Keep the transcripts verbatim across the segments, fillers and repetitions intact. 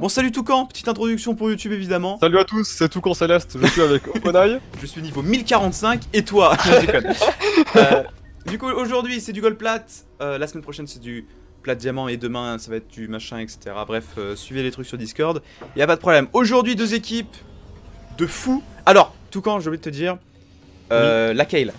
Bon, salut Toucan, petite introduction pour YouTube évidemment. Salut à tous, c'est Toucan Céleste, je suis avec Okonaye. Je suis niveau mille quarante-cinq et toi je déconne. euh, Du coup, aujourd'hui c'est du gold plate, euh, la semaine prochaine c'est du plate diamant et demain ça va être du machin, et cetera. Bref, euh, suivez les trucs sur Discord, y a pas de problème. Aujourd'hui, deux équipes de fous. Alors, Toucan, j'ai oublié de te dire, euh, oui. la Kayle.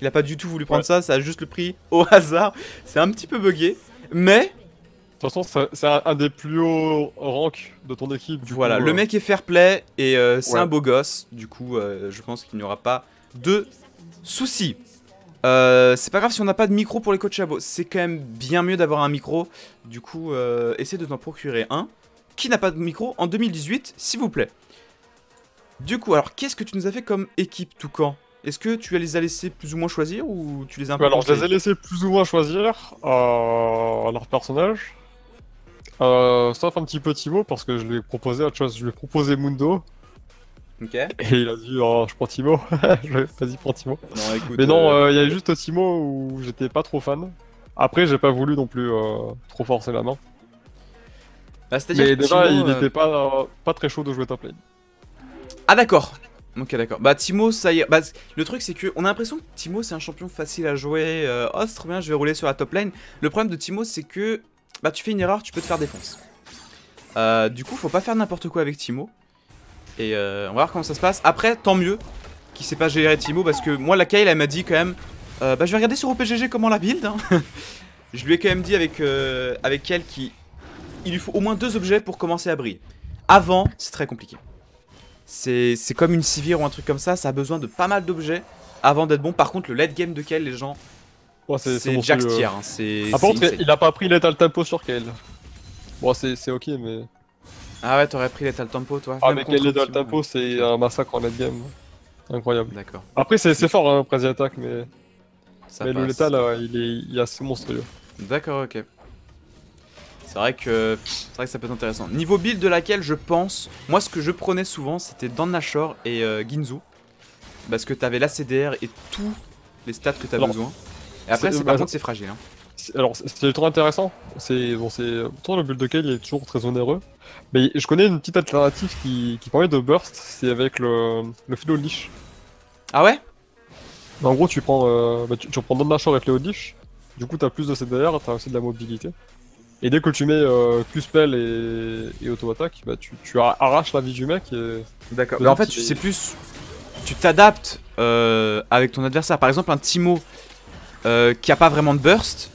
Il a pas du tout voulu prendre ouais. ça, ça a juste le prix au hasard. C'est un petit peu bugué, mais. De toute façon, c'est un des plus hauts ranks de ton équipe. Du voilà, coup, le euh... mec est fair play et euh, c'est ouais. un beau gosse. Du coup, euh, je pense qu'il n'y aura pas de soucis. Euh, c'est pas grave si on n'a pas de micro pour les coachs chabots. C'est quand même bien mieux d'avoir un micro. Du coup, euh, essayez de t'en procurer un. Qui n'a pas de micro en deux mille dix-huit, s'il vous plaît. Du coup, alors qu'est-ce que tu nous as fait comme équipe, Toucan ? Est-ce que tu les as laissés plus ou moins choisir ou tu les as un peu Alors, je les ai laissés plus ou moins choisir euh, leur personnage. Euh, sauf un petit peu Teemo parce que je lui ai proposé autre chose, je lui ai proposé Mundo. Ok. Et il a dit oh, je prends Teemo. Vas-y, prends Teemo. Non, écoute, mais non, il euh... euh, y a juste Teemo où j'étais pas trop fan. Après, j'ai pas voulu non plus euh, trop forcer la main. Bah, c'est-à-dire mais que déjà, Teemo, il euh... était pas, euh, pas très chaud de jouer top lane. Ah, d'accord. Ok, d'accord. Bah, Teemo, ça y est. Bah, le truc, c'est qu'on a l'impression que Teemo, c'est un champion facile à jouer. Euh, oh, c'est trop bien, je vais rouler sur la top lane. Le problème de Teemo, c'est que. Bah tu fais une erreur, tu peux te faire défoncer. Euh, du coup, faut pas faire n'importe quoi avec Teemo. Et euh, on va voir comment ça se passe. Après, tant mieux qu'il sait pas gérer Teemo parce que moi, la Kayle, elle m'a dit quand même. Euh, bah je vais regarder sur O P G G comment la build. Hein. Je lui ai quand même dit avec euh, avec elle qu'il il lui faut au moins deux objets pour commencer à briller. Avant, c'est très compliqué. C'est c'est comme une civire ou un truc comme ça, ça a besoin de pas mal d'objets avant d'être bon. Par contre, le late game de Kayle, les gens. Ouais, c'est Jack Stier. Euh... Hein, Par contre, il a pas pris Lethal Tempo sur Kayle. Bon, c'est ok, mais. Ah ouais, t'aurais pris Lethal Tempo, toi. Ah, Même mais Lethal Tempo, c'est un massacre en late game. Incroyable. D'accord. Après, c'est fort, hein, Prezi Attack, mais. Ça mais passe. Le Lethal, ouais, il, est... il est assez monstrueux. D'accord, ok. C'est vrai, que... vrai que ça peut être intéressant. Niveau build de laquelle je pense. Moi, ce que je prenais souvent, c'était Dent de Nashor et euh, Guinsoo. Parce que t'avais la C D R et tous les stats que t'as besoin. Et après, par bah, contre, c'est fragile. Hein. Alors, c'est trop intéressant. C'est bon, le build de Kayle, il est toujours très onéreux. Mais je connais une petite alternative qui, qui permet de burst, c'est avec le, le Fleodish. Ah ouais? En gros, tu prends euh, bah, tu, tu reprends Dent de Nashor et Fleodish. Du coup, t'as plus de C D R, t'as aussi de la mobilité. Et dès que tu mets euh, Q-Spell et, et auto-attaque, bah, tu, tu arraches la vie du mec. D'accord. Mais en fait, tu sais plus. Tu t'adaptes euh, avec ton adversaire. Par exemple, un Teemo. Euh, qui a pas vraiment de burst,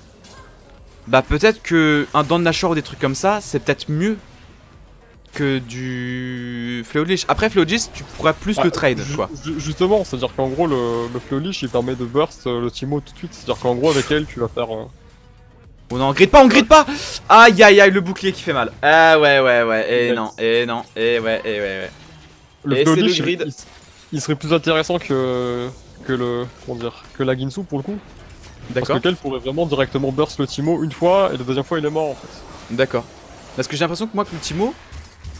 bah peut-être que un Dent de Nashor ou des trucs comme ça, c'est peut-être mieux que du Fleodish. Après Fleodish, tu pourras plus bah, le trade, ju quoi. Justement, c'est-à-dire qu'en gros le, le Fleodish, il permet de burst le Teemo tout de suite. C'est-à-dire qu'en gros avec elle, tu vas faire. Euh... Oh non, on grid pas, on grid pas. Aïe aïe aïe, le bouclier qui fait mal. Ah ouais ouais ouais. Et ouais. non, et non, et ouais et ouais ouais. Le et Fleodish, le grid. Il, il serait plus intéressant que que le comment dire que la Guinsoo pour le coup. Parce que Kayle pourrait vraiment directement burst le Teemo une fois et la deuxième fois il est mort en fait. D'accord. Parce que j'ai l'impression que moi que le Teemo,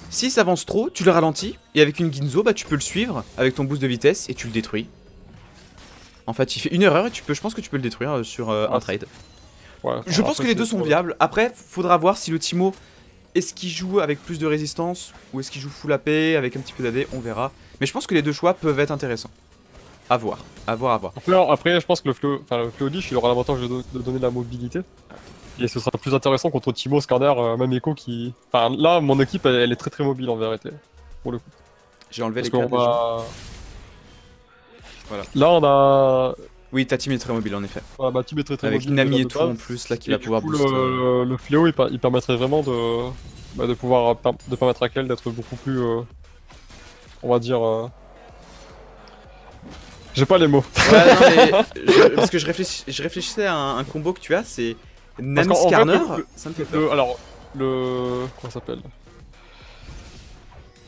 s'il s'avance trop, tu le ralentis et avec une Guinsoo bah tu peux le suivre avec ton boost de vitesse et tu le détruis. En fait il fait une erreur et tu peux, je pense que tu peux le détruire sur euh, ah, un trade. Ouais, je pense que les deux sont viables. Après faudra voir si le Teemo, est-ce qu'il joue avec plus de résistance ou est-ce qu'il joue full A P avec un petit peu d'A D, on verra. Mais je pense que les deux choix peuvent être intéressants. A voir, à voir, à voir. Alors, après, je pense que le Fleodish, il aura l'avantage de, de donner de la mobilité. Et ce sera plus intéressant contre Teemo, Skarner, euh, même Ekko qui. Enfin, là, mon équipe, elle, elle est très très mobile en vérité. Pour le coup. J'ai enlevé Parce les cartes. A... Voilà. Là, on a. Oui, ta team est très mobile en effet. Voilà, ma team est très très Avec mobile. Avec Nami et tout en plus, là, qui va pouvoir coup, booster. Le, le Fléau, il, il permettrait vraiment de. Bah, de pouvoir. De permettre à Kayle d'être beaucoup plus. Euh... On va dire. Euh... J'ai pas les mots. Ouais, non, mais je, parce que je, réfléchis, je réfléchissais à un, un combo que tu as, c'est Nami Skarner. Ça me fait peur. Le, alors, le. Comment ça s'appelle?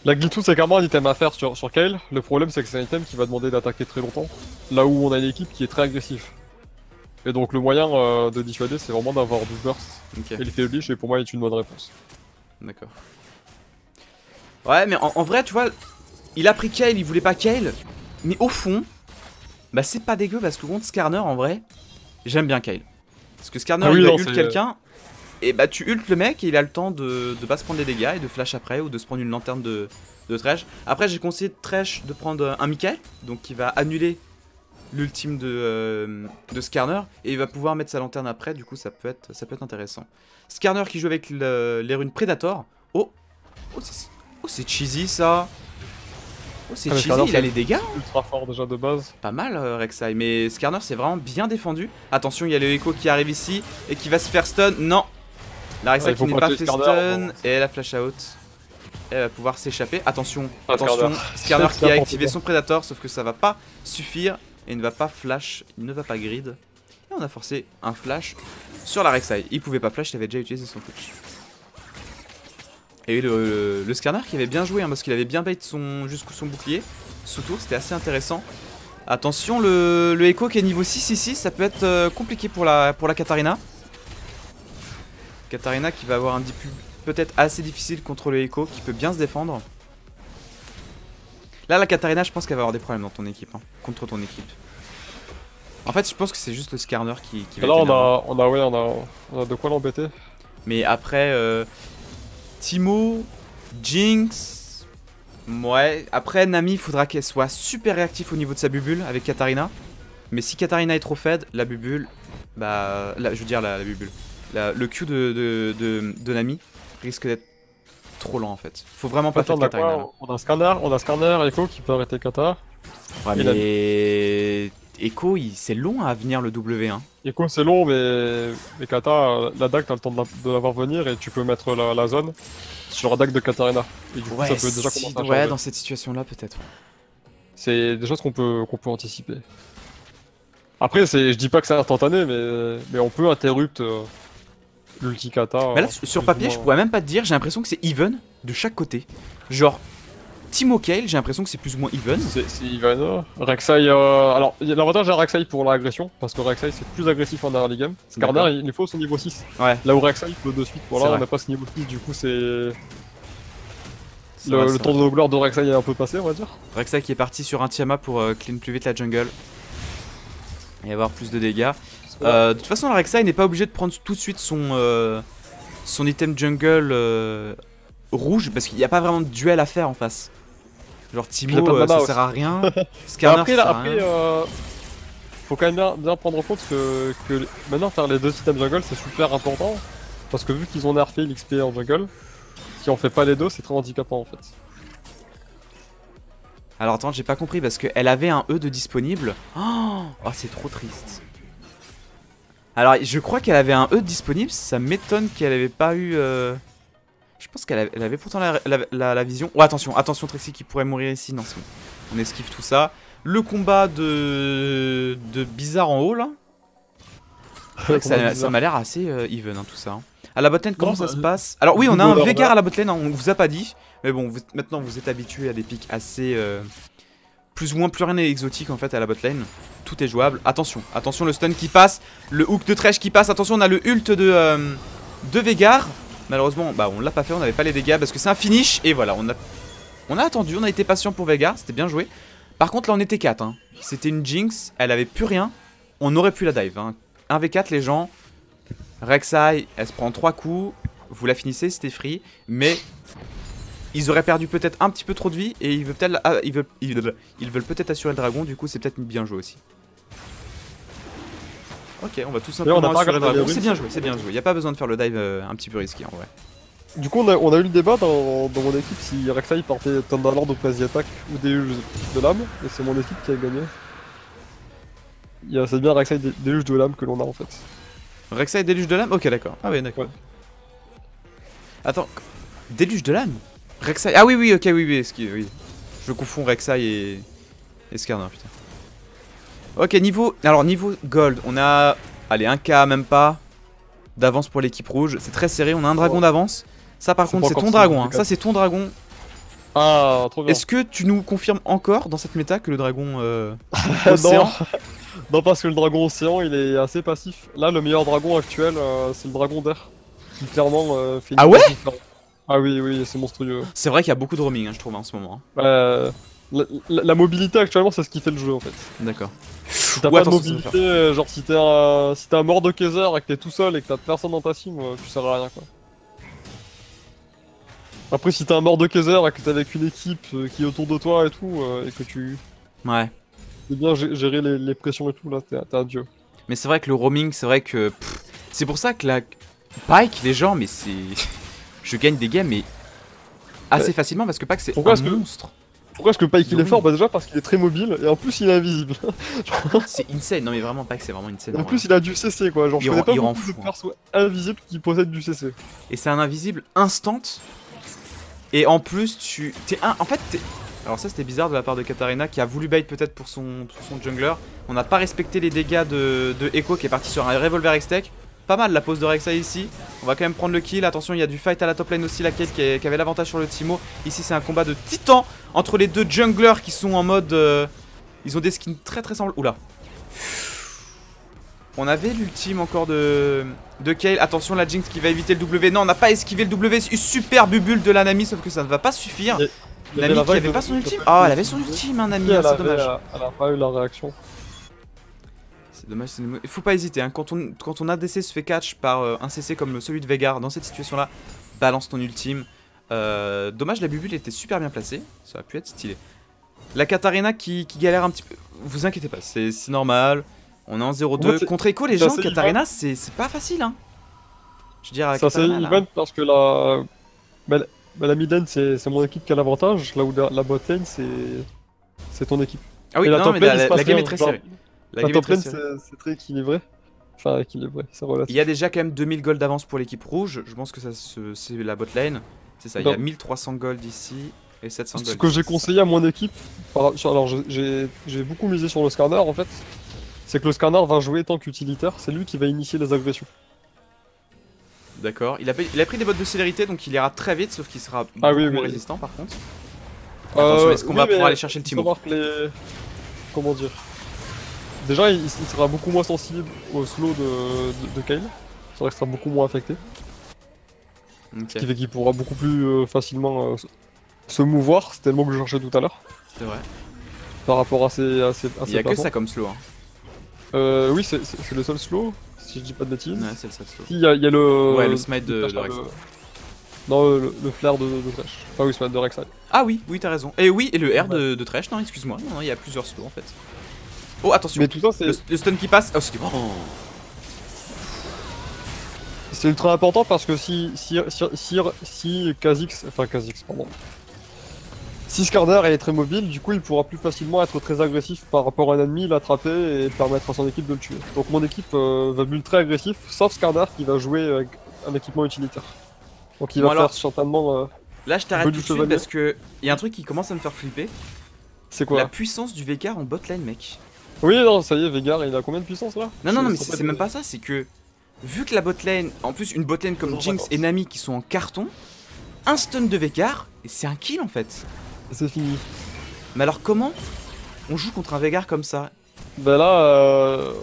La Guinsoo, c'est carrément un item à faire sur, sur Kayle. Le problème, c'est que c'est un item qui va demander d'attaquer très longtemps. Là où on a une équipe qui est très agressive. Et donc, le moyen euh, de dissuader, c'est vraiment d'avoir du burst. Okay. Et le Fleodish, et pour moi, il est une bonne réponse. D'accord. Ouais, mais en, en vrai, tu vois, il a pris Kayle, il voulait pas Kayle. Mais au fond. Bah c'est pas dégueu parce que contre Skarner en vrai, j'aime bien Kayle. Parce que Skarner ah oui, il a eu quelqu'un, Et bah tu ultes le mec et il a le temps de, de pas se prendre des dégâts et de flash après ou de se prendre une lanterne de, de Thresh. Après j'ai conseillé de Thresh de prendre un Mikael, donc qui va annuler l'ultime de, euh, de Skarner et il va pouvoir mettre sa lanterne après, du coup ça peut être, ça peut être intéressant. Skarner qui joue avec le, les runes Predator. Oh, oh c'est oh, cheesy ça. Oh c'est ah, cheesy, Skarner, il a les dégâts. Ultra fort déjà de base. Pas mal euh, Rek'Sai, mais Skarner c'est vraiment bien défendu. Attention il y a le Ekko qui arrive ici et qui va se faire stun, non. La Rek'Sai ouais, qui n'est pas fait Skarner, stun et la flash out. Elle va pouvoir s'échapper, attention, ah, attention. Skarner qui a activé son Predator sauf que ça va pas suffire. Et il ne va pas flash, il ne va pas grid. Et on a forcé un flash sur la Rek'Sai. Il pouvait pas flash, il avait déjà utilisé son touch. Et le, le, le Skarner qui avait bien joué, hein, parce qu'il avait bien bait son jusqu'au son bouclier. Sous tour, c'était assez intéressant. Attention, le, le Ekko qui est niveau six six six, ça peut être euh, compliqué pour la, pour la Katarina. Katarina qui va avoir un début peut-être assez difficile contre le Ekko, qui peut bien se défendre. Là, la Katarina, je pense qu'elle va avoir des problèmes dans ton équipe, hein, contre ton équipe. En fait, je pense que c'est juste le Skarner qui, qui va. Là, on a, on a, ouais, on a, on a de quoi l'embêter. Mais après, euh, Teemo, Jinx, ouais. Après, Nami, il faudra qu'elle soit super réactive au niveau de sa bubule avec Katarina. Mais si Katarina est trop faible, la bubule, bah, la, je veux dire la, la bubule, la, le Q de, de, de, de Nami risque d'être trop lent en fait. Faut vraiment pas attendre Katarina. Quoi, on a un Skarner, on a un Skarner, Ekko qui peut arrêter Kata. Ouais, mais Ekko, il... c'est long à venir le W un. Hein. Ekko, c'est long, mais... mais Kata, la D A C, t'as le temps de la voir venir et tu peux mettre la, la zone sur la D A C de Katarina. Et du ouais, coup, ça peut déjà si... commencer à ouais, dans cette situation-là, peut-être. C'est des choses qu'on peut, qu'on peut anticiper. Après, je dis pas que c'est instantané, mais, mais on peut interrupt. Euh... L'ulti-kata. Mais là, sur papier, moins... je pourrais même pas te dire, j'ai l'impression que c'est even de chaque côté. Genre, Teemo Kayle, j'ai l'impression que c'est plus ou moins even. C'est even. Euh, Rek'Sai, euh, alors, l'avantage à Rek'Sai pour l'agression, parce que Rek'Sai c'est plus agressif en early game. Skarner, il faut son niveau six. Ouais. Là où Rek'Sai peut de suite, voilà, on n'a pas ce niveau six, du coup, c'est. Le, vrai, le temps de gloire de Rek'Sai est un peu passé, on va dire. Rek'Sai qui est parti sur un Tiamat pour euh, clean plus vite la jungle et avoir plus de dégâts. Euh, de toute façon, la Rek'Sai n'est pas obligé de prendre tout de suite son, euh, son item jungle euh, rouge parce qu'il n'y a pas vraiment de duel à faire en face. Genre Teemo, euh, ça aussi. Sert à rien. Skarner, après, ça sert à après, rien. Euh, faut quand même bien, bien prendre en compte que, que maintenant faire les deux items jungle c'est super important parce que vu qu'ils ont nerfé l'X P en jungle, si on fait pas les deux, c'est très handicapant en fait. Alors attends, j'ai pas compris parce qu'elle avait un E de disponible. Oh, oh c'est trop triste. Alors je crois qu'elle avait un E disponible, ça m'étonne qu'elle avait pas eu... Euh... Je pense qu'elle avait, avait pourtant la, la, la, la vision... Oh attention, attention Trixie qui pourrait mourir ici, non c'est bon. On esquive tout ça. Le combat de, de bizarre en haut là. Ouais, ça m'a l'air assez euh, even hein, tout ça. Hein. À la botlane comment non, ça, ça se passe? Alors oui on a un Veigar à la botlane, hein, on vous a pas dit. Mais bon vous, maintenant vous êtes habitué à des pics assez... Euh... Plus ou moins plus rien n'est exotique en fait à la botlane. Tout est jouable. Attention, attention le stun qui passe. Le hook de Thresh qui passe. Attention on a le ult de, euh, de Végard. Malheureusement bah on l'a pas fait, on n'avait pas les dégâts parce que c'est un finish. Et voilà, on a, on a attendu, on a été patient pour Végard, c'était bien joué. Par contre là on était quatre hein. C'était une Jinx, elle avait plus rien. On aurait pu la dive hein. un v quatre les gens. Rek'Sai, elle se prend trois coups. Vous la finissez, c'était free. Mais... ils auraient perdu peut-être un petit peu trop de vie et ils veulent peut-être ah, ils veulent, ils veulent, ils veulent peut-être assurer le dragon, du coup c'est peut-être bien joué aussi. Ok, on va tout simplement on assurer le dragon, c'est bien joué, c'est bien joué, il y a pas besoin de faire le dive euh, un petit peu risqué en vrai. Du coup on a, on a eu le débat dans, dans mon équipe si Rek'Sai partait Thunderlord ou Quasi Attack ou Déluge de l'âme et c'est mon équipe qui a gagné. C'est bien Rek'Sai Déluge de l'âme que l'on a en fait. Rek'Sai Déluge de l'âme. Ok d'accord, ah ouais d'accord. Ouais. Attends, Déluge de l'âme Rek'Sai. Ah oui oui ok oui oui, oui. Je confonds Rek'Sai et... et Skarner putain. Ok niveau... alors niveau gold on a... allez un K même pas d'avance pour l'équipe rouge. C'est très serré, on a un dragon d'avance. Ça par contre c'est ton dragon hein. Ça c'est ton dragon. Ah trop bien. Est-ce que tu nous confirmes encore dans cette méta que le dragon euh, océan... non. Non parce que le dragon océan il est assez passif. Là le meilleur dragon actuel euh, c'est le dragon d'air. Qui clairement euh, fait une... ah ouais. Ah oui, oui, c'est monstrueux. C'est vrai qu'il y a beaucoup de roaming, hein, je trouve, hein, en ce moment. Hein. Euh, La, la, la mobilité actuellement, c'est ce qui fait le jeu en fait. D'accord. T'as ouais, pas de mobilité, euh, genre si t'es un, si t'es un Mordekaiser et que t'es tout seul et que t'as personne dans ta team, euh, tu sers à rien quoi. Après, si t'es un Mordekaiser et que t'es avec une équipe euh, qui est autour de toi et tout, euh, et que tu. Ouais. C'est bien gérer les, les pressions et tout, là, t'es un dieu. Mais c'est vrai que le roaming, c'est vrai que. C'est pour ça que la. Pike, les gens, mais c'est. Je gagne des games, mais. Assez ouais. facilement parce que Pike, c'est un -ce monstre. Que... Pourquoi est-ce que Pike il est fort? Bah déjà parce qu'il est très mobile et en plus il est invisible. C'est insane, non mais vraiment Pike c'est vraiment insane. En plus ouais. il a du C C quoi, genre il je connais pas beaucoup de fou, perso invisible qui possède du C C. Et c'est un invisible instant. Et en plus tu... T'es un... En fait t'es... Alors ça c'était bizarre de la part de Katarina qui a voulu bait peut-être pour son... pour son jungler. On n'a pas respecté les dégâts de... de Ekko qui est parti sur un revolver X-Tech. Pas mal la pose de Rek'Sai ici, on va quand même prendre le kill, attention il y a du fight à la top lane aussi, la Kayle qui, est, qui avait l'avantage sur le Teemo. Ici c'est un combat de titan entre les deux junglers qui sont en mode... Euh, ils ont des skins très très semblables, oula. On avait l'ultime encore de, de Kayle, attention la Jinx qui va éviter le W, non on n'a pas esquivé le W, super bubule de la Nami sauf que ça ne va pas suffire. Nami qui avait pas son ultime, oh elle avait son ultime hein Nami, c'est dommage. Elle a pas eu la réaction. C'est dommage, il faut pas hésiter, hein. Quand, on, quand on A D C se fait catch par euh, un C C comme celui de Veigar, dans cette situation là, balance ton ultime. Euh, dommage, la bubule était super bien placée, ça a pu être stylé. La Katarina qui, qui galère un petit peu, vous inquiétez pas, c'est normal, on est en zéro deux. Ouais, contre Ekko les gens, Katarina c'est pas facile. Hein. Je veux dire, ça c'est event parce que la, bah, la... Bah, la mid lane c'est mon équipe qui a l'avantage, là où la, la bot lane c'est ton équipe. Ah oui, non, non, mais la, la, la game est très serrée. La enfin, top lane c'est très équilibré, enfin équilibré, c'est relatif. Il y a déjà quand même deux mille gold d'avance pour l'équipe rouge, je pense que c'est la bot lane, c'est ça, non. Il y a mille trois cents gold ici et sept cents gold. Ce que j'ai conseillé à mon équipe, alors j'ai beaucoup misé sur le Skarner en fait, c'est que le Skarner va jouer tant qu'utilitaire, c'est lui qui va initier les agressions. D'accord, il a, il a pris des bottes de célérité donc il ira très vite sauf qu'il sera ah, beaucoup oui, oui, résistant oui. par contre. Euh, Attention, est-ce qu'on oui, va pouvoir aller chercher le Teemo les... Comment dire Déjà, il, il sera beaucoup moins sensible au slow de, de, de Kayle. C'est vrai qu'il sera beaucoup moins affecté. Okay. Ce qui fait qu'il pourra beaucoup plus euh, facilement euh, se mouvoir. C'était le mot que je cherchais tout à l'heure. C'est vrai. Par rapport à ses. À ses, à il n'y a que ça comme slow. Hein. Euh, oui, c'est le seul slow, si je dis pas de bêtises. Ouais, c'est le seul slow. Il y a, il y a le. Ouais, le smite de, de Rek'Sai. Non, le, le flair de, de Thresh. Enfin, oui, smite de Rek'Sai. Ah oui, oui, t'as raison. Et oui, et le R ouais. de, de Thresh, non, excuse-moi. Non, il y a plusieurs slows en fait. Oh attention, mais tout ça, le, le stun qui passe, oh, c'est oh. C'est ultra important parce que si si si si, si Kha'Zix, enfin Kha'Zix pardon, si Skarner est très mobile, du coup il pourra plus facilement être très agressif par rapport à un ennemi, l'attraper et permettre à son équipe de le tuer. Donc mon équipe euh, va build très agressif, sauf Skarner qui va jouer avec un équipement utilitaire. Donc il bon, va alors, faire certainement. Euh, là je t'arrête tout de suite parce que il y a un truc qui commence à me faire flipper. C'est quoi? La puissance du Veigar en botlane mec. Oui, non, ça y est, Veigar, il a combien de puissance là? Non, non, non, mais c'est même pas ça, c'est que vu que la botlane, en plus une botlane comme Jinx et Nami qui sont en carton, un stun de Veigar, et c'est un kill en fait. C'est fini. Mais alors comment on joue contre un Veigar comme ça? Bah là, euh,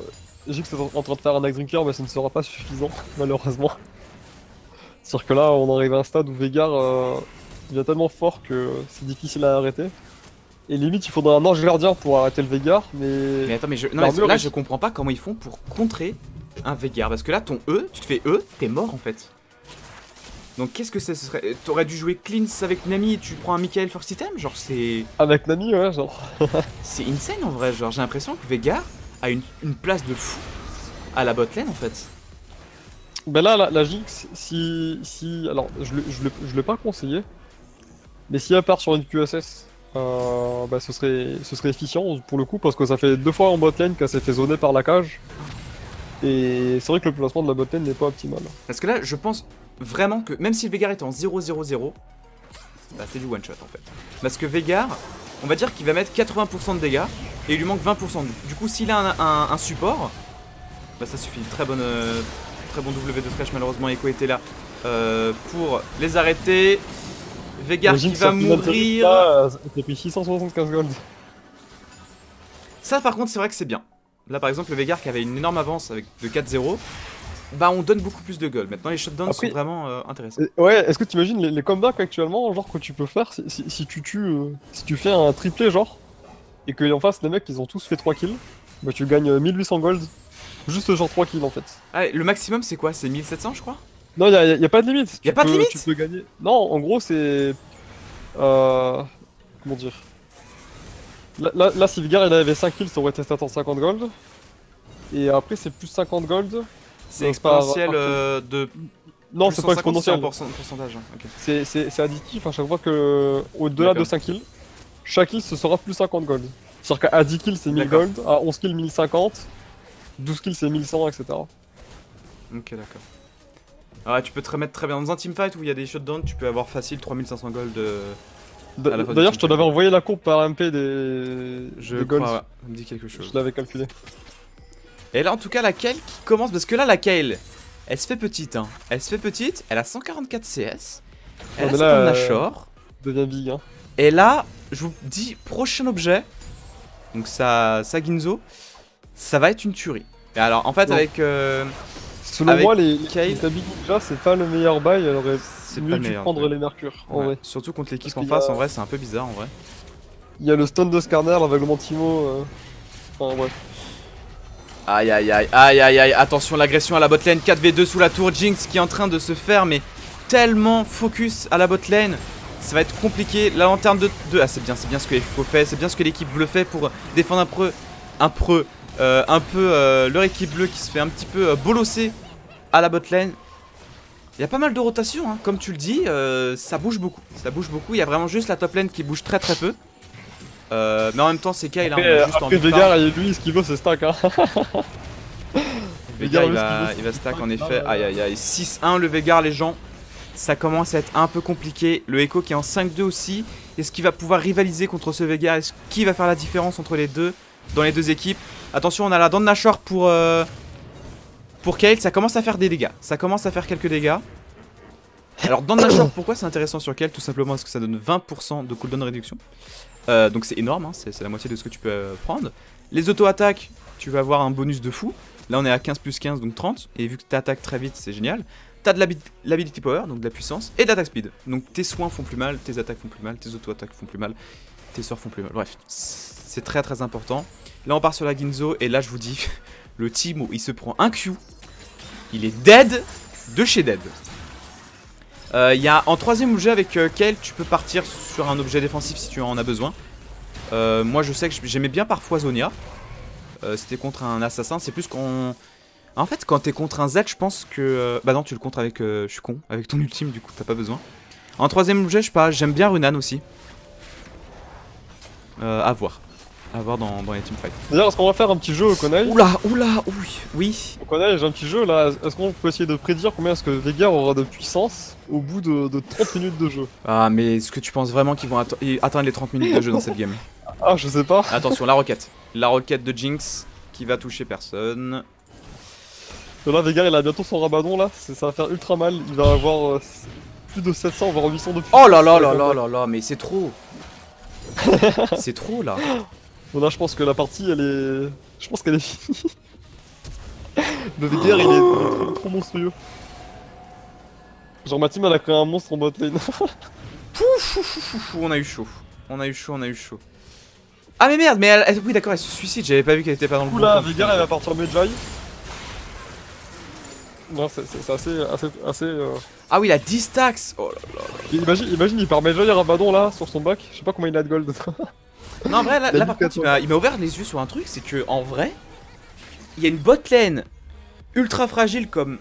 j'ai que c'est en train de faire un Axe Drinker, mais ça ne sera pas suffisant, malheureusement. C'est-à-dire que là, on arrive à un stade où Veigar, euh, il est tellement fort que c'est difficile à arrêter. Et limite, il faudrait un ange gardien pour arrêter le Veigar, mais... Mais attends, mais je... Non, mais là, je comprends pas comment ils font pour contrer un Veigar. Parce que là, ton E, tu te fais E, t'es mort, en fait. Donc, qu'est-ce que ça serait... T'aurais dû jouer Cleanse avec Nami et tu prends un Mikael first item? Genre, c'est... Avec Nami, ouais, genre... C'est insane, en vrai, genre, j'ai l'impression que Veigar a une, une place de fou à la botlane, en fait. Ben là, la, la Jinx, si... si... Alors, je l'ai je l'ai, je l'ai pas conseillé, mais si elle part sur une Q S S... Euh, bah, ce serait, ce serait efficient pour le coup parce que ça fait deux fois en botlane qu'elle s'est fait zoner par la cage et c'est vrai que le placement de la botlane n'est pas optimal. Parce que là je pense vraiment que même si le Veigar est en zéro zéro zéro, bah, c'est du one shot en fait. Parce que Veigar, on va dire qu'il va mettre quatre-vingts pour cent de dégâts et il lui manque vingt pour cent. Du coup s'il a un, un, un support, bah, ça suffit. Très, bonne, euh, très bon W de Thresh malheureusement. Ekko était là euh, pour les arrêter. Veigar qui va mourir. T'as pris six cent soixante-quinze gold. Ça par contre c'est vrai que c'est bien. Là par exemple le Veigar qui avait une énorme avance avec de quatre zéro, bah on donne beaucoup plus de gueule. Maintenant les shutdowns Après, sont vraiment euh, intéressants. Ouais, est-ce que tu imagines les, les comebacks actuellement, genre que tu peux faire si, si, si tu tues, euh, si tu fais un triplé genre, et que en face les mecs ils ont tous fait trois kills, bah tu gagnes euh, mille huit cents gold, juste genre trois kills en fait. Ah, le maximum c'est quoi? C'est mille sept cents je crois? Non, y'a y a, y a pas de limite. Y'a pas de limite? Tu peux gagner... Non, en gros c'est... Euh... Comment dire? Là, là, là si Veigar il avait cinq kills ça aurait été sept cent cinquante gold. Et après c'est plus cinquante gold. C'est exponentiel par... euh, de... Non c'est pas exponentiel. Pourcentage, hein. Okay. C'est additif à chaque fois que au-delà de cinq kills, chaque kill ce sera plus cinquante gold. C'est-à-dire qu'à dix kills c'est mille gold, à onze kills mille cinquante, douze kills c'est mille cent et cetera. Ok d'accord. Ah tu peux te remettre très bien dans un teamfight où il y a des shutdowns, tu peux avoir facile trois mille cinq cents gold. Euh... D'ailleurs, je te l'avais envoyé la courbe par M P des. Je des crois, ouais. Ça me dit quelque chose. Je l'avais calculé. Et là, en tout cas, la Kayle qui commence. Parce que là, la Kayle, elle se fait petite. Hein. Elle se fait petite. Elle a cent quarante-quatre C S. Elle ouais, a là, Nashor. Euh, devient big. Hein. Et là, je vous dis, prochain objet. Donc, ça, ça Guinsoo. Ça va être une tuerie. Et alors, en fait, ouais. avec. Euh, Selon avec moi, les Kayle Ninja, c'est pas le meilleur bail. Elle aurait. C'est mieux de prendre ouais. les mercures en ouais. vrai. Surtout contre l'équipe en face, a... en vrai, c'est un peu bizarre en vrai. Il y a le stun de Skarner, l'aveuglement Teemo. Euh... Enfin, bref. Aïe aïe aïe aïe aïe aïe. Attention, l'agression à la botlane. quatre v deux sous la tour. Jinx qui est en train de se faire, mais tellement focus à la botlane. Ça va être compliqué. La lanterne de. de... Ah, c'est bien, c'est bien ce que l'Ekko fait. C'est bien ce que l'équipe bleue fait pour défendre un peu. Un peu. Euh, un peu euh, leur équipe bleue qui se fait un petit peu euh, bolosser à la botlane. Il y a pas mal de rotation, hein. Comme tu le dis, euh, ça bouge beaucoup. Ça bouge beaucoup, il y a vraiment juste la top lane qui bouge très très peu. Euh, mais en même temps, c'est Kayle, hein, on a juste envie de Veigar, lui, ce qu'il veut, c'est stack. Hein. Veigar, il va, il va stack en effet. Aïe aïe aïe, six un le Veigar, les gens. Ça commence à être un peu compliqué. Le Ekko qui est en cinq deux aussi. Est-ce qu'il va pouvoir rivaliser contre ce Veigar? Est-ce qu'il va faire la différence entre les deux, dans les deux équipes? Attention, on a la Dent de Nashor pour... Euh... Pour Kayle, ça commence à faire des dégâts. Ça commence à faire quelques dégâts. Alors, dans le Nashor, pourquoi c'est intéressant sur Kayle? Tout simplement parce que ça donne vingt pour cent de cooldown réduction. Euh, donc, c'est énorme, hein, c'est la moitié de ce que tu peux euh, prendre. Les auto-attaques, tu vas avoir un bonus de fou. Là, on est à quinze plus quinze, donc trente. Et vu que tu attaques très vite, c'est génial. T'as de l'ability power, donc de la puissance, et d'attaque speed. Donc, tes soins font plus mal, tes attaques font plus mal, tes auto-attaques font plus mal, tes sorts font plus mal. Bref, c'est très très important. Là, on part sur la Guinsoo, et là, je vous dis. Le Teemo, il se prend un Q. Il est dead de chez dead. Euh, y a, en troisième objet avec euh, Kayle, tu peux partir sur un objet défensif si tu en as besoin. Euh, moi, je sais que j'aimais bien parfois Zonia. Euh, C'était contre un assassin. C'est plus qu'on... En fait, quand t'es contre un Z, je pense que... Euh... Bah non, tu le comptes avec... Euh... Je suis con. Avec ton ultime, du coup, t'as pas besoin. En troisième objet, je sais pas. J'aime bien Runan aussi. Euh, à voir. À voir dans, dans les teamfights. D'ailleurs, est-ce qu'on va faire un petit jeu au Okonaye? Oula, oula, oui, oui. Au Okonaye, j'ai un petit jeu là. Est-ce qu'on peut essayer de prédire combien est-ce que Veigar aura de puissance au bout de, de trente minutes de jeu? Ah, mais est-ce que tu penses vraiment qu'ils vont atte atteindre les trente minutes de jeu dans cette game? Ah, je sais pas. Attention, la roquette. La roquette de Jinx qui va toucher personne. Là, Veigar, il a bientôt son rabadon là. Ça va faire ultra mal. Il va avoir euh, plus de sept cents, voire huit cents de puissance. Oh là là là là là là, mais c'est trop. C'est trop là. Bon là je pense que la partie elle est... Je pense qu'elle est finie. Le Veigar il est trop, trop monstrueux. Genre ma team elle a créé un monstre en bot lane. Pouf, on a eu chaud. On a eu chaud, on a eu chaud. Ah mais merde, mais elle... elle oui d'accord, elle se suicide, j'avais pas vu qu'elle était pas dans le coup. Oula, Veigar elle va partir Mejai. Non, c'est assez... assez, assez euh... Ah oui, il a dix stacks. Oh là là, là, là. Imagine, imagine, il part Mejai et Rabadon là, sur son bac. Je sais pas combien il a de gold. Non, en vrai, là, là par contre, il m'a ouvert les yeux sur un truc, c'est que en vrai, il y a une botlane ultra fragile comme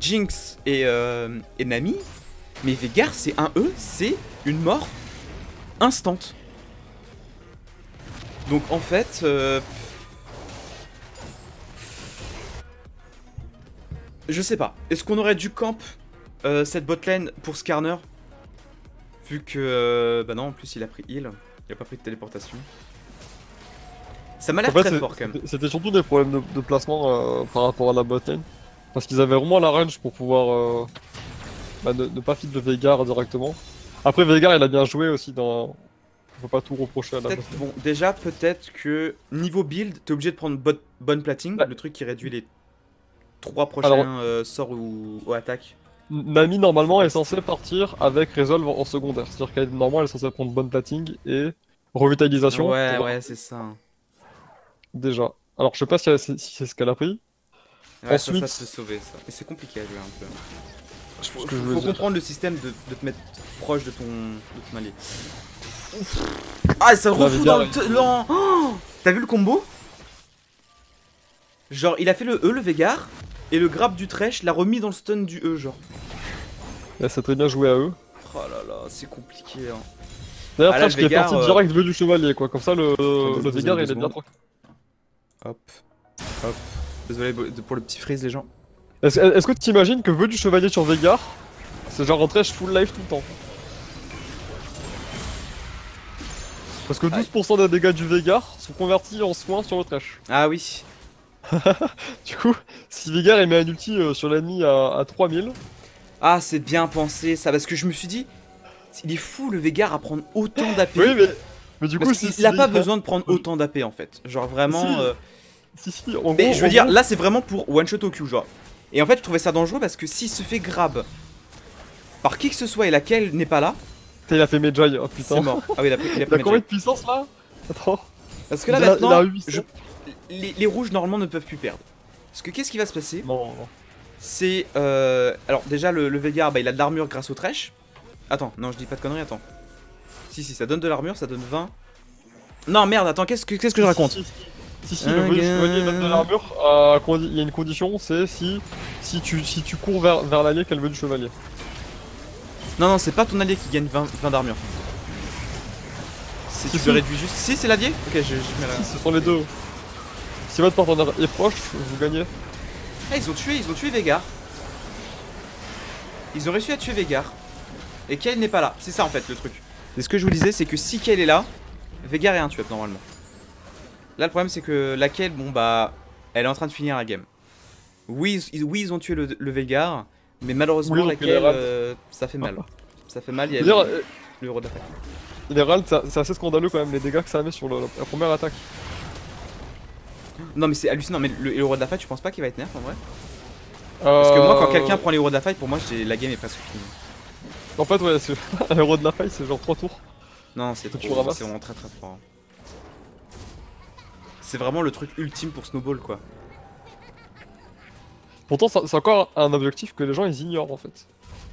Jinx et, euh, et Nami, mais Veigar, c'est un E, c'est une mort instant. Donc en fait, euh, je sais pas. Est-ce qu'on aurait dû camp euh, cette botlane pour Skarner? Vu que, euh, bah non, en plus il a pris heal. Il a pas pris de téléportation. Ça m'a l'air très fort quand même. C'était surtout des problèmes de, de placement euh, par rapport à la botlane. Parce qu'ils avaient vraiment la range pour pouvoir euh, bah, ne, ne pas feed le Veigar directement. Après Veigar il a bien joué aussi dans... On peut pas tout reprocher à la botlane. Bon déjà peut-être que niveau build t'es obligé de prendre Bonne Platine, bah, le truc qui réduit les... trois prochains Alors, euh, sorts ou, ou attaques. Nami normalement est censée partir avec Resolve en secondaire, c'est-à-dire qu'elle normalement elle est censée prendre Bonne Platine et Revitalisation. Ouais ouais c'est ça. Déjà. Alors je sais pas si, si, si c'est ce qu'elle a pris. Ouais, ensuite, ça, ça se sauver ça. Mais c'est compliqué à jouer un peu. Je pense que je veux faut dire. comprendre le système de, de te mettre proche de ton, de ton allié. Ah ça refout dans le... Dans... Oh t'as vu le combo? Genre il a fait le E le Veigar et le grab du Thresh l'a remis dans le stun du E genre. Là ça très bien joué à eux. Oh là là c'est compliqué hein. D'ailleurs Thresh qui est parti euh... direct du chevalier quoi, comme ça le, le Veigar il est bien tranquille. Hop, hop, désolé pour le petit freeze les gens. Est-ce est que tu imagines que vœu du chevalier sur Veigar, c'est genre un Thresh full life tout le temps? Parce que douze pour cent des dégâts du Veigar sont convertis en soins sur le Thresh. Ah oui. Du coup, si Veigar met un ulti euh, sur l'ennemi à, à trois mille... Ah c'est bien pensé ça, parce que je me suis dit... Il est fou le Veigar à prendre autant d'A P. Oui mais... mais du coup, il, il a pas besoin de prendre autant d'A P en fait. Genre vraiment... Si, euh... si, si, en mais gros, je veux dire, gros... là c'est vraiment pour one shot au Q genre. Et en fait je trouvais ça dangereux parce que s'il se fait grab par qui que ce soit et laquelle n'est pas là... Il a fait Mejai, oh putain. C'est mort. Ah oui, il a, il a, il a combien de puissance là? Attends. Parce que là il maintenant, a, il a je... les, les rouges normalement ne peuvent plus perdre. Parce que qu'est-ce qui va se passer? Non, non. C'est... Euh... Alors déjà le, le Veigar, bah, il a de l'armure grâce au Thresh. Attends, non je dis pas de conneries, attends. Si, si, ça donne de l'armure, ça donne vingt. Non merde, attends, qu'est-ce que, qu'est-ce que je raconte? Si, si, si, si, si le chevalier donne de l'armure, euh, il y a une condition, c'est si, si, tu, si tu cours vers, vers l'allié qu'elle veut du chevalier. Non, non, c'est pas ton allié qui gagne vingt, vingt d'armure. Si tu si. le réduis juste. Si, c'est l'allié. Ok, je, je mets la... Si, ce sont les deux. Si votre partenaire est proche, vous gagnez. Ah, ils ont tué, ils ont tué Veigar. Ils ont réussi à tuer Veigar. Et Kayle n'est pas là. C'est ça en fait le truc. Et ce que je vous disais, c'est que si Kayle est là, Veigar est intuable normalement. Là, le problème, c'est que la Kayle, bon bah, elle est en train de finir la game. Oui, ils, oui, ils ont tué le, le Veigar. Mais malheureusement, oui, laquelle, euh, ça fait mal. Ça fait mal, il y a dire, le, le rôle d'attaque. Les râles, c'est assez scandaleux quand même, les dégâts que ça met sur le, la première attaque. Non, mais c'est hallucinant. Mais le héros de la fight, tu penses pas qu'il va être nerf en vrai? euh... Parce que moi, quand quelqu'un prend les héros de la fight, pour moi, la game est presque finie. En fait, ouais, un héros de la fight, c'est genre trois tours. Non, c'est trop, c'est vraiment très très fort. C'est vraiment le truc ultime pour Snowball quoi. Pourtant, c'est encore un objectif que les gens ils ignorent en fait.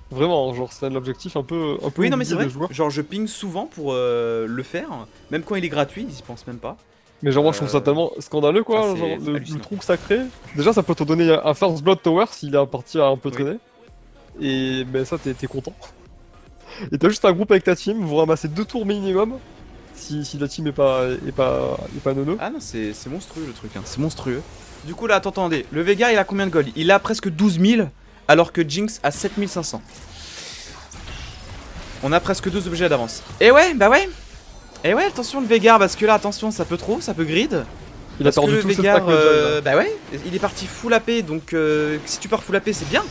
Vraiment, genre c'est un objectif un peu, un peu oui, non mais c'est vrai. Genre je ping souvent pour euh, le faire, même quand il est gratuit, ils y pensent même pas. Mais genre moi euh... je trouve ça tellement scandaleux quoi, ah, genre, le, le trou que ça crée. Déjà ça peut te donner un First Blood Tower s'il est parti à un peu traîner. Oui. Et ben ça t'es content. Et t'as juste un groupe avec ta team, vous ramassez deux tours minimum si, si la team est pas, est pas, est pas nono. Ah non c'est monstrueux le truc, hein. C'est monstrueux. Du coup là, attends, attendez, le Veigar il a combien de gold? Il a presque douze mille, alors que Jinx a sept mille cinq cents. On a presque deux objets d'avance. Et ouais, bah ouais. Et ouais, attention le Veigar, parce que là, attention, ça peut trop, ça peut grid. Il parce a perdu tout Veigar, ce euh, Bah ouais, il est parti full A P, donc euh, si tu pars full A P, c'est bien.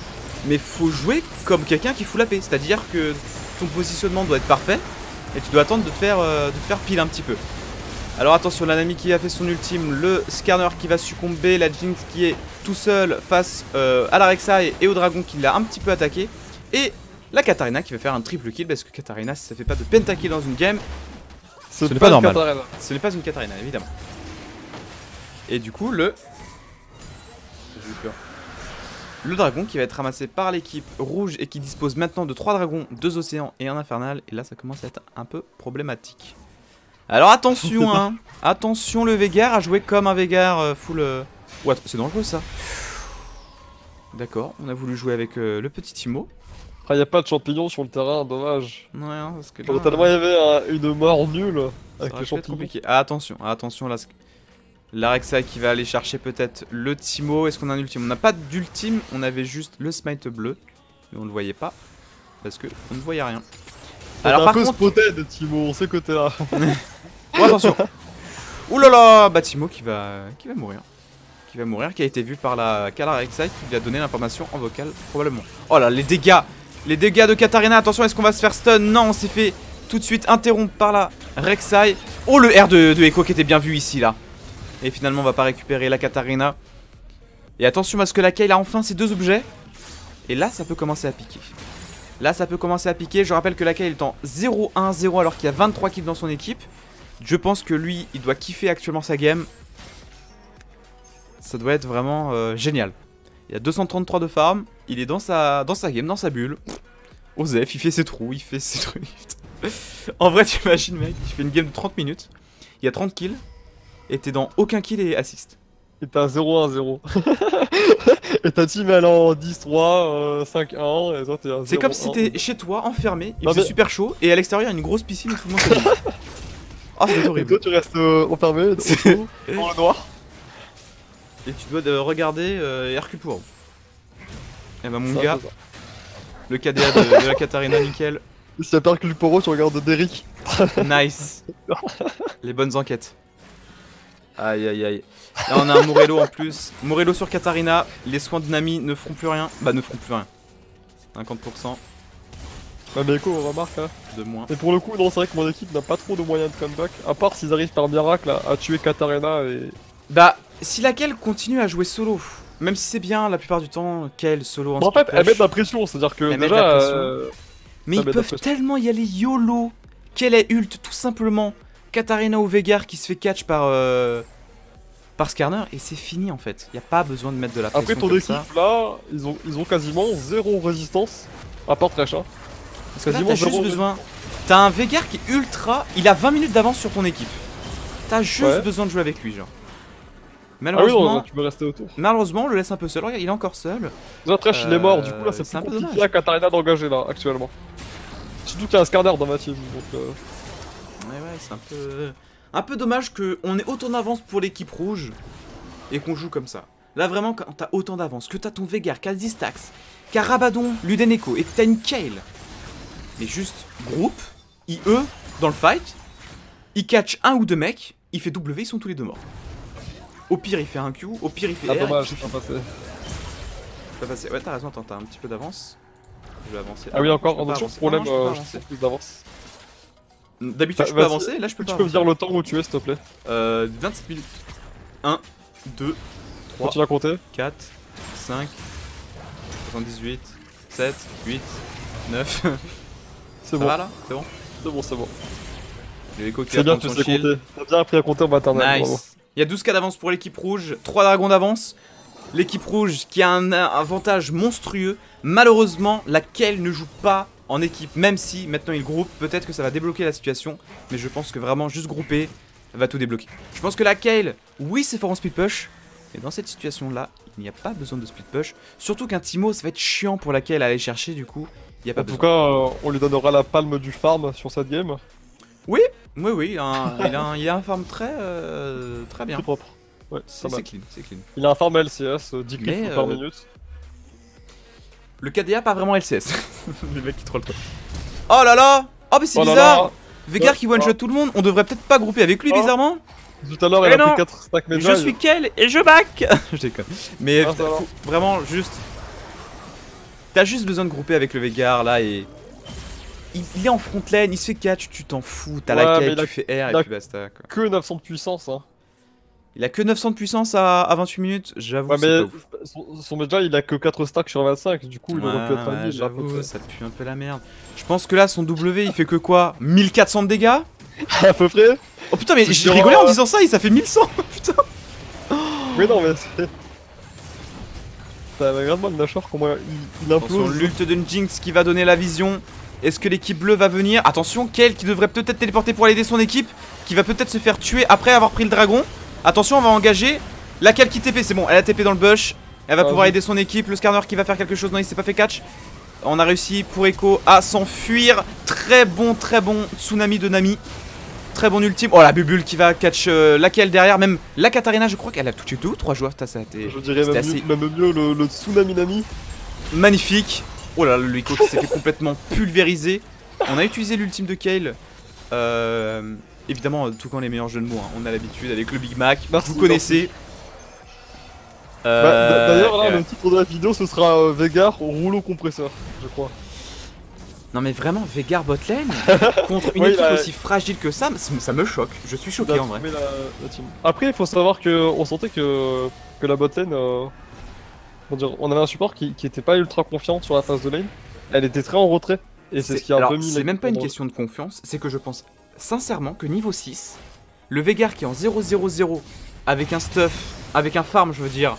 Mais faut jouer comme quelqu'un qui full A P, c'est-à-dire que ton positionnement doit être parfait, et tu dois attendre de te faire, euh, de te faire pile un petit peu. Alors attention, la Nami qui a fait son ultime, le Skarner qui va succomber, la Jinx qui est tout seul face euh, à la Rek'Sai et au dragon qui l'a un petit peu attaqué. Et la Katarina qui va faire un triple kill parce que Katarina, ça fait pas de pentakill dans une game. Ce, ce n'est pas, pas normal. Katarina. Ce n'est pas une Katarina, évidemment. Et du coup, le... Le dragon qui va être ramassé par l'équipe rouge et qui dispose maintenant de trois dragons, deux océans et un infernal. Et là, ça commence à être un peu problématique. Alors attention hein, attention le Veigar à jouer comme un Veigar euh, full... Euh... Ouais, c'est dangereux ça. D'accord, on a voulu jouer avec euh, le petit Teemo. Ah y'a pas de champignons sur le terrain, dommage. Ouais, hein, parce que là... Bon, tellement il y avait euh, une mort nulle avec les champignons. Ah, attention, attention là. La Rek'Sai qui va aller chercher peut-être le Teemo. Est-ce qu'on a un ultime? On n'a pas d'ultime, on avait juste le smite bleu. Mais on le voyait pas, parce que on ne voyait rien. Alors par contre... spotted, Teemo, on sait que t'es là. Oh, attention. Oulala là là. Bah Teemo qui va... qui va mourir. Qui va mourir, qui a été vu par la Rek'Sai qui lui a donné l'information en vocal, probablement. Oh là, les dégâts. Les dégâts de Katarina, attention, est-ce qu'on va se faire stun? Non, on s'est fait tout de suite interrompre par la Rek'Sai. Oh, le R de, de Ekko qui était bien vu ici, là. Et finalement, on va pas récupérer la Katarina. Et attention parce que la Kayle a enfin ces deux objets. Et là ça peut commencer à piquer. Là ça peut commencer à piquer. Je rappelle que la Kayle est en zéro un zéro alors qu'il y a vingt-trois kills dans son équipe. Je pense que lui il doit kiffer actuellement sa game. Ça doit être vraiment euh, génial. Il y a deux cent trente-trois de farm. Il est dans sa, dans sa game, dans sa bulle. Osef, il fait ses trous, il fait ses trucs. En vrai t'imagines mec, tu fais une game de trente minutes. Il y a trente kills. Et t'es dans aucun kill et assist. Et t'as zéro un zéro. Et ta team elle en dix trois, euh, cinq un, et toi t'es un zéro un. C'est comme si t'es chez toi, enfermé, il non, fait mais... super chaud, et à l'extérieur il y a une grosse piscine et tout le monde se Ah oh, c'est horrible. Et toi tu restes euh, enfermé, dans le noir. Et tu dois euh, regarder euh, R Q pour. Et bah mon ça, gars, le K D A de, de la Katarina, nickel. Si t'as pas R Q pour, tu regardes Derrick. Nice. Les bonnes enquêtes. Aïe aïe aïe. Là on a un Morello en plus. Morello sur Katarina. Les soins de Nami ne feront plus rien. Bah ne feront plus rien. cinquante pour cent. Bah mais Ekko on remarque là. De moins. Et pour le coup non c'est vrai que mon équipe n'a pas trop de moyens de comeback. À part s'ils arrivent par miracle à, à tuer Katarina et... Bah si laquelle continue à jouer solo. Même si c'est bien la plupart du temps Kayle solo en bon, en fait elle met de la pression. C'est à dire que elle déjà euh... Mais ils peuvent tellement y aller YOLO. Kayle est ult tout simplement. Katarina ou Veigar qui se fait catch par euh, par Skarner et c'est fini en fait. Il n'y a pas besoin de mettre de la pression. Après ton comme équipe ça. Là, ils ont, ils ont quasiment zéro résistance à part Thresh. Hein. Parce que là, t'as juste besoin. T'as un Veigar qui est ultra. Il a vingt minutes d'avance sur ton équipe. T'as juste ouais. besoin de jouer avec lui, genre. Malheureusement, ah oui, non, non, tu peux rester autour. Malheureusement, on le laisse un peu seul. Regarde, il est encore seul. Déjà Thresh euh, il est mort. Du coup là, c'est un peu compliqué à Katarina d'engager là actuellement. Surtout qu'il y a un Skarner dans ma team. Donc, euh... Ouais ouais c'est un peu... un peu dommage qu'on ait autant d'avance pour l'équipe rouge et qu'on joue comme ça. Là vraiment quand t'as autant d'avance, que t'as ton Veigar, qu'à Distax, qu'à Rabadon, Ludeneko et que t'as une Kayle. Mais juste groupe, I E dans le fight, il catch un ou deux mecs, il fait W, ils sont tous les deux morts. Au pire il fait un Q, au pire il fait R. Ah dommage, je suis pas passé. Pas passé, ouais t'as raison, attends t'as un petit peu d'avance. Je vais avancer. Ah oui encore, on a toujours problème plus d'avance. D'habitude bah, je peux avancer, là je peux pas. Tu peux me dire le temps où tu es s'il te plaît. Euh, vingt-sept minutes. un, deux, trois, tu vas compter quatre, cinq, soixante-dix-huit, sept, huit, neuf. C'est bon. Ça va là ? C'est bon ? C'est bon, c'est bon. C'est bien que tu sais compter. T'as bien appris à compter en maternelle. Nice. Il y a douze K d'avance pour l'équipe rouge, trois dragons d'avance. L'équipe rouge qui a un avantage monstrueux. Malheureusement, laquelle ne joue pas en équipe, même si maintenant il groupe, peut-être que ça va débloquer la situation, mais je pense que vraiment juste grouper va tout débloquer. Je pense que la Kayle, oui c'est fort en split push, mais dans cette situation là, il n'y a pas besoin de split push, surtout qu'un Teemo ça va être chiant pour la Kayle à aller chercher du coup, il n'y a pas besoin. En tout cas, euh, on lui donnera la palme du farm sur cette game. Oui, oui, oui, un, il, a un, il a un farm très, euh, très bien. Très propre, ouais, c'est clean, c'est clean. Il a un farm L C S, euh, dix clics euh... par minute. Le K D A pas vraiment L C S. Les mecs qui trollent toi. Oh là là. Oh mais c'est oh bizarre. Veigar ouais, qui one shot tout le monde. On devrait peut-être pas grouper avec lui oh. bizarrement. Tout à l'heure il a pris quatre stacks Mejai. Je suis Kayle et je back. Je déconne. Mais ah, faut vraiment juste. T'as juste besoin de grouper avec le Veigar là et. Il, il est en front lane, il se fait catch, tu t'en fous, t'as ouais, la Kayle, tu fais R et puis basta quoi. Que neuf cents de puissance hein. Il a que neuf cents de puissance à, à vingt-huit minutes, j'avoue. Ouais, mais son, son Mejai il a que quatre stacks sur vingt-cinq, du coup il ouais, aurait pu être ouais, j'avoue, ça pue un peu la merde. Je pense que là son W il fait que quoi mille quatre cents de dégâts. À peu près. Oh putain, mais j'ai rigolé en disant ça, il ça fait mille cent. Putain. Mais non, mais c'est. T'as regarde-moi le Nashor, comment il, il implose. L'ult de Jinx qui va donner la vision. Est-ce que l'équipe bleue va venir? Attention, Kayle qui devrait peut-être téléporter pour aller aider son équipe, qui va peut-être se faire tuer après avoir pris le dragon. Attention, on va engager la Kayle qui T P, c'est bon, elle a T P dans le bush. Elle va ah pouvoir oui. aider son équipe, le Skarner qui va faire quelque chose, non il s'est pas fait catch. On a réussi pour Ekko à s'enfuir. Très bon, très bon tsunami de Nami. Très bon ultime, oh la bubule qui va catch euh, la Kayle derrière, même la Katarina je crois qu'elle a tout tué deux ou trois joueurs. Ça a été, je dirais même, assez... mieux, même mieux le, le tsunami Nami. Magnifique, oh là là le Ekko qui s'est fait complètement pulvérisé. On a utilisé l'ultime de Kayle. Euh... Évidemment, Toucan les meilleurs jeux de mots, hein. On a l'habitude avec le Big Mac, merci, vous connaissez. Euh... Bah, d'ailleurs, là, euh... le titre de la vidéo, ce sera euh, Veigar au rouleau compresseur, je crois. Non mais vraiment, Veigar botlane contre une ouais, équipe a... aussi fragile que ça, ça me choque, je suis choqué la en vrai. La... La Après, il faut savoir qu'on sentait que, que la botlane, euh, dire, on avait un support qui n'était pas ultra confiant sur la phase de lane. Elle était très en retrait. Et c'est ce qui a alors, un peu mis. C'est même pas une question de confiance, c'est que je pense sincèrement que niveau six, le Veigar qui est en zéro zéro zéro avec un stuff, avec un farm, je veux dire,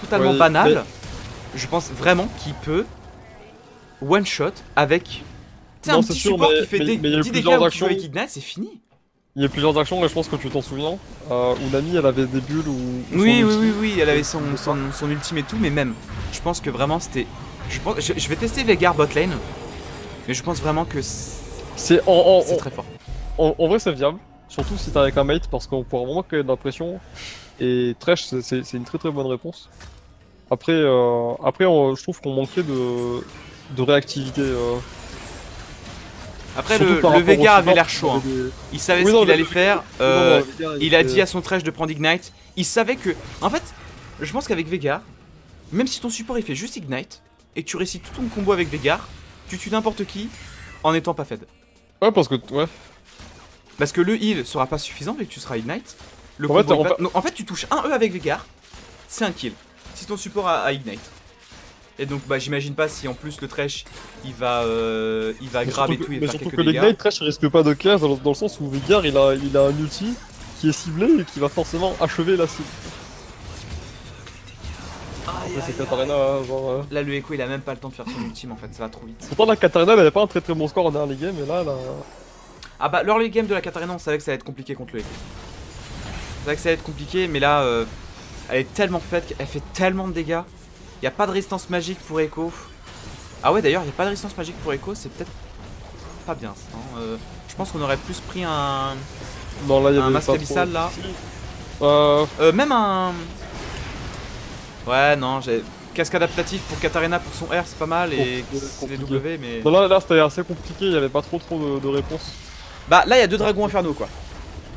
totalement oui, banal, mais... je pense vraiment qu'il peut one shot avec. C'est un petit sûr, support mais, qui fait mais, des mais dix dégâts ou qui joue avec Ignat, c'est fini. Il y a plusieurs actions, là je pense que tu t'en souviens, euh, où Nami elle avait des bulles ou. Oui, oui, ulti. oui, oui, elle avait son, son, son ultime et tout, mais même, je pense que vraiment c'était. Je, je, je vais tester Veigar botlane, mais je pense vraiment que c'est très fort. En, en vrai, c'est viable, surtout si t'es avec un mate, parce qu'on pourra vraiment créer de la pression, et Thresh c'est une très très bonne réponse. Après, euh, après on, je trouve qu'on manquait de, de réactivité. Euh, Après, le, le Veigar avait l'air chaud. Hein. Des... Il savait oui, ce qu'il allait faire. Euh, non, Veigar, il, il a dit à son Thresh de prendre Ignite. Il savait que. En fait, je pense qu'avec Veigar, même si ton support il fait juste Ignite et que tu récites tout ton combo avec Veigar, tu tues n'importe qui en étant pas fed. Ouais, parce que. Ouais. Parce que le heal sera pas suffisant vu que tu seras Ignite. Le en, combo fait, pas... en, fait... en fait, tu touches un E avec Veigar, c'est un kill. Si ton support a, a Ignite. Et donc bah j'imagine pas si en plus le Thresh il va euh, il va grab et tout. Que, et mais faire surtout que l'Ignite Thresh risque pas de clash dans, dans le sens où Veigar il a, il a un ulti qui est ciblé et qui va forcément achever la cible. Aïe, Après, aïe, Katarina, aïe. Genre, euh... Là le Ekko il a même pas le temps de faire son ultime en fait, ça va trop vite. Pourtant la Katarina elle avait pas un très très bon score en early game et là là... Ah bah l'early game de la Katarina on savait que ça allait être compliqué contre le Ekko. On savait que ça allait être compliqué mais là euh, elle est tellement faite, elle fait tellement de dégâts. Y'a pas de résistance magique pour Ekko. Ah ouais d'ailleurs y'a pas de résistance magique pour Ekko, c'est peut-être pas bien ça. Hein. Euh, je pense qu'on aurait plus pris un, non, là, y un masque abyssal trop... là. Euh... Euh, même un... Ouais non, j'ai casque adaptatif pour Katarina pour son R c'est pas mal et les W mais... Non, là, là c'était assez compliqué, y'avait pas trop trop de, de réponses. Bah là y'a deux dragons infernaux quoi.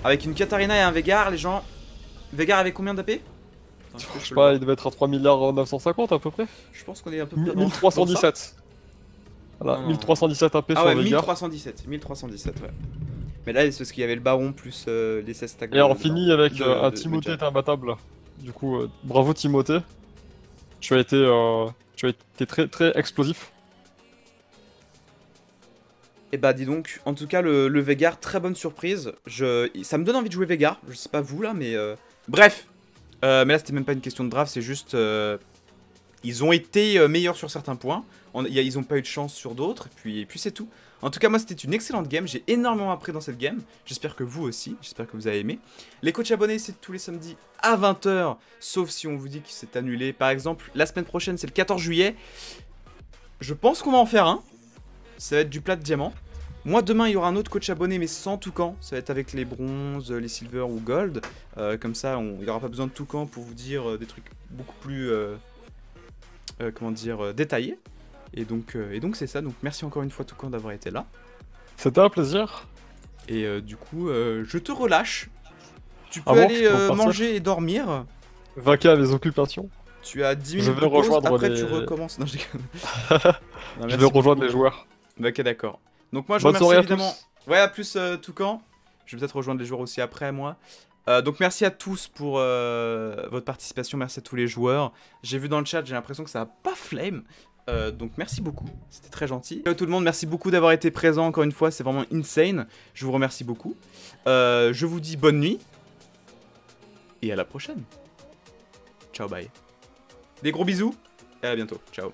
Avec une Katarina et un Veigar, les gens... Veigar avait combien d'A P? Je sais pas, il devait être à trois milliards neuf cent cinquante à peu près. Je pense qu'on est à peu près mille trois cent dix-sept. Voilà, ah. mille trois cent dix-sept A P ah sur ouais, Veigar. mille trois cent dix-sept, mille trois cent dix-sept ouais. Mais là c'est parce qu'il y avait le baron plus euh, les seize stacks. Et on finit avec de, un de, Timothée est imbattable. Du coup, euh, bravo Timothée. Tu as été, euh, tu as été très très explosif. Et bah dis donc, en tout cas le, le Veigar, très bonne surprise. Je, ça me donne envie de jouer Veigar, je sais pas vous là mais... Euh... Bref. Euh, mais là c'était même pas une question de draft, c'est juste euh, ils ont été euh, meilleurs sur certains points, on, y a, ils ont pas eu de chance sur d'autres, et puis, et puis c'est tout. En tout cas moi c'était une excellente game, j'ai énormément appris dans cette game, j'espère que vous aussi, j'espère que vous avez aimé. Les coachs abonnés c'est tous les samedis à vingt heures, sauf si on vous dit que c'est annulé. Par exemple la semaine prochaine c'est le quatorze juillet, je pense qu'on va en faire un, ça va être du plat de diamant. Moi demain il y aura un autre coach abonné mais sans Toucan, ça va être avec les bronzes, les silver ou gold. Euh, comme ça on, il n'y aura pas besoin de Toucan pour vous dire euh, des trucs beaucoup plus euh, euh, comment dire euh, détaillés. Et donc euh, et donc c'est ça, donc merci encore une fois Toucan d'avoir été là. C'était un plaisir. Et euh, du coup euh, je te relâche, tu peux ah bon, aller euh, manger et dormir. Vaquer à mes occupations. Tu as dix minutes de pause, après les... tu recommences. Non, je non, je vais rejoindre les joueurs. Ok d'accord. Donc moi je vous remercie évidemment, ouais à plus euh, Toucan, je vais peut-être rejoindre les joueurs aussi après moi. Euh, donc merci à tous pour euh, votre participation, merci à tous les joueurs. J'ai vu dans le chat, j'ai l'impression que ça n'a pas flame, euh, donc merci beaucoup, c'était très gentil. Euh, tout le monde, merci beaucoup d'avoir été présent encore une fois, c'est vraiment insane, je vous remercie beaucoup. Euh, je vous dis bonne nuit, et à la prochaine. Ciao, bye. Des gros bisous, et à bientôt, ciao.